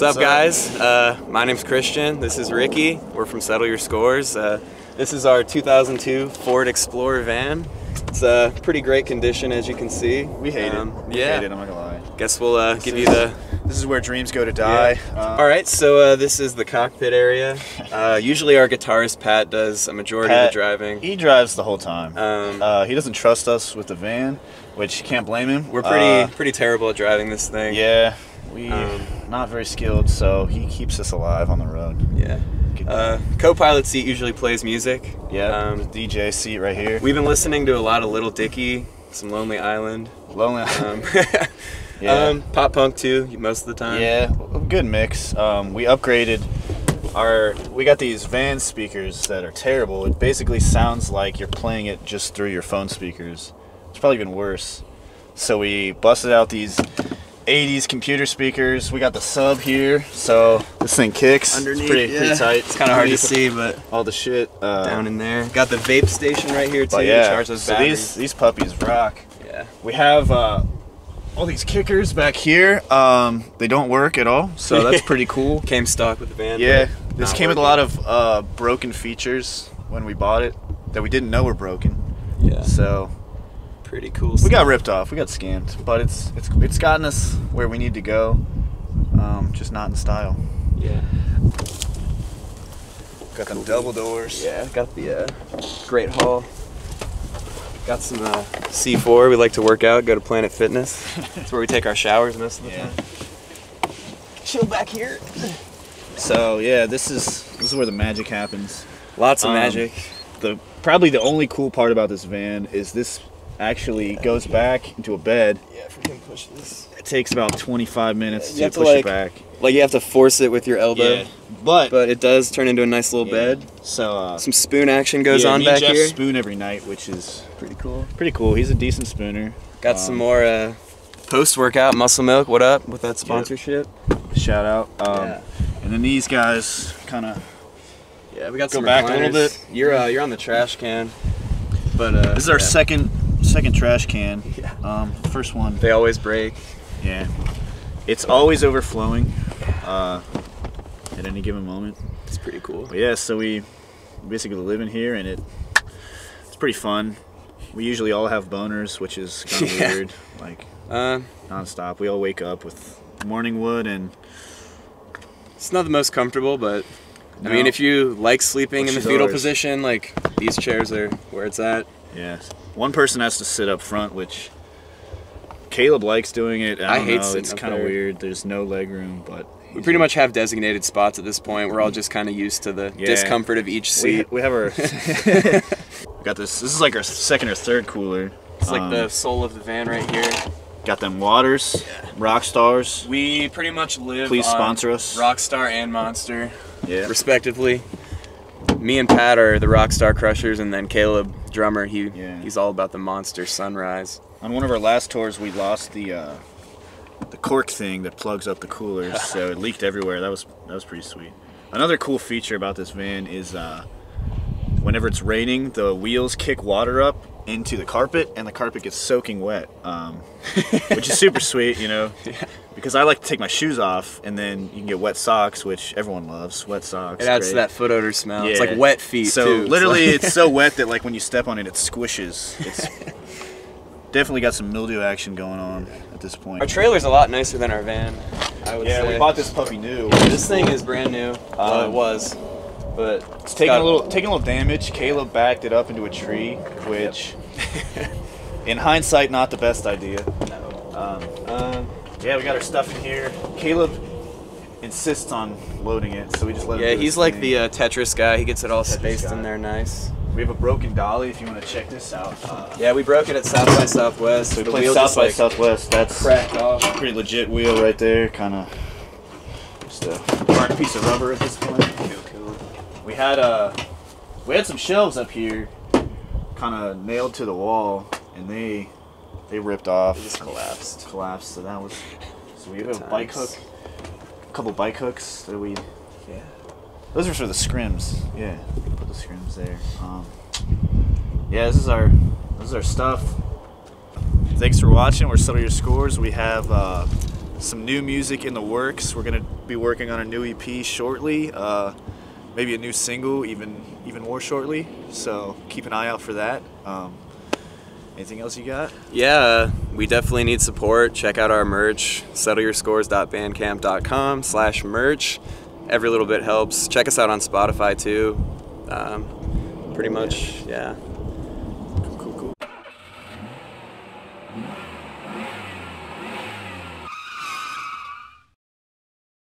What's up, guys? My name's Christian. This is Ricky. We're from Settle Your Scores. This is our 2002 Ford Explorer van. It's pretty great condition, as you can see. We hate it. We hate it, I'm not gonna lie. Guess we'll give you the... This is where dreams go to die. Yeah. Alright, so this is the cockpit area. Usually our guitarist Pat does a majority of the driving. He drives the whole time. He doesn't trust us with the van, which you can't blame him. We're pretty terrible at driving this thing. Yeah. We're not very skilled, so he keeps us alive on the road. Yeah. Co-pilot seat usually plays music. Yeah, DJ seat right here. We've been listening to a lot of Little Dicky, some Lonely Island. Lonely Island. Yeah. Pop punk too, most of the time. Yeah, good mix. We upgraded our... We got these van speakers that are terrible. It basically sounds like you're playing it just through your phone speakers. It's probably even worse. So we busted out these 80s computer speakers. We got the sub here, so this thing kicks. Underneath, it's pretty tight. It's kind of hard to see, but all the shit down in there. Got the vape station right here too. Yeah, to charge those batteries. These puppies rock. Yeah. We have all these kickers back here. They don't work at all, so that's pretty cool. Came stock with the van. Yeah, this came with a lot of broken features when we bought it that we didn't know were broken. Yeah. So. Pretty cool stuff. We got ripped off. We got scammed, but it's gotten us where we need to go. Just not in style. Yeah. Got them double doors. Yeah. Got the Great Hall. Got some C4. We like to work out. Go to Planet Fitness. That's where we take our showers most of the time. Chill back here. So yeah, this is where the magic happens. Lots of magic. Probably the only cool part about this van is this actually goes back into a bed. Yeah, if we can push this. It takes about 25 minutes to push it back. Like, you have to force it with your elbow. Yeah. But it does turn into a nice little bed. So some spoon action goes on back here. Jeff spoon every night, which is pretty cool. Pretty cool. He's a decent spooner. Got some more post-workout Muscle Milk. What up with that sponsorship? Yep. Shout out. And then these guys kind of... Yeah, we got some back a little bit. You're on the trash can. But this is our second trash can. Yeah. First one. They always break. Yeah. It's always overflowing at any given moment. It's pretty cool. But yeah, so we basically live in here, and it's pretty fun. We usually all have boners, which is kind of weird. Like, nonstop. We all wake up with morning wood, and it's not the most comfortable, but I mean, if you like sleeping in the fetal position, like, these chairs are where it's at. Yeah. One person has to sit up front, which Caleb likes doing it. I hate sitting up there. It's kind of weird. There's no leg room, but we pretty much have designated spots at this point. We're all just kind of used to the discomfort of each seat. We have our we got this. This is like our second or third cooler. It's like the soul of the van right here. Got them waters, Rock Stars. We pretty much live. Please sponsor us. Rock Star and Monster, respectively. Me and Pat are the Rock Star crushers, and then Caleb, drummer, he's all about the Monster Sunrise. On one of our last tours, we lost the cork thing that plugs up the cooler, so it leaked everywhere. That was pretty sweet. Another cool feature about this van is whenever it's raining, the wheels kick water up into the carpet, and the carpet gets soaking wet, which is super sweet, you know. Yeah. Because I like to take my shoes off, and then you can get wet socks, which everyone loves. Wet socks. It adds to that foot odor smell. Yeah. It's like wet feet, too. So literally, it's so wet that like when you step on it, it squishes. It's definitely got some mildew action going on at this point. Our trailer's a lot nicer than our van, I would say. Yeah, we bought this puppy new. This thing is brand new. Well, it was, but it's taking a little damage. Caleb backed it up into a tree, which, in hindsight, not the best idea. No. Yeah, we got our stuff in here. Caleb insists on loading it, so we just let him do his thing. Yeah, he's like the Tetris guy. He gets it all spaced in there nice. We have a broken dolly if you want to check this out. Yeah, we broke it at South by Southwest. So we played South by Southwest. That's cracked off. Pretty legit wheel right there. Kind of just a hard piece of rubber at this point. We had some shelves up here kind of nailed to the wall, and they ripped off. It just collapsed. So that was. So we have a bike hook, a couple bike hooks that we. Yeah. Those are for the scrims. Yeah. Put the scrims there. Yeah. This is our stuff. Thanks for watching. We're Settle Your Scores. We have some new music in the works. We're gonna be working on a new EP shortly, maybe a new single even more shortly, so keep an eye out for that. Anything else you got? Yeah, we definitely need support. Check out our merch, settleyourscores.bandcamp.com/merch. Every little bit helps. Check us out on Spotify too. Pretty much, yeah.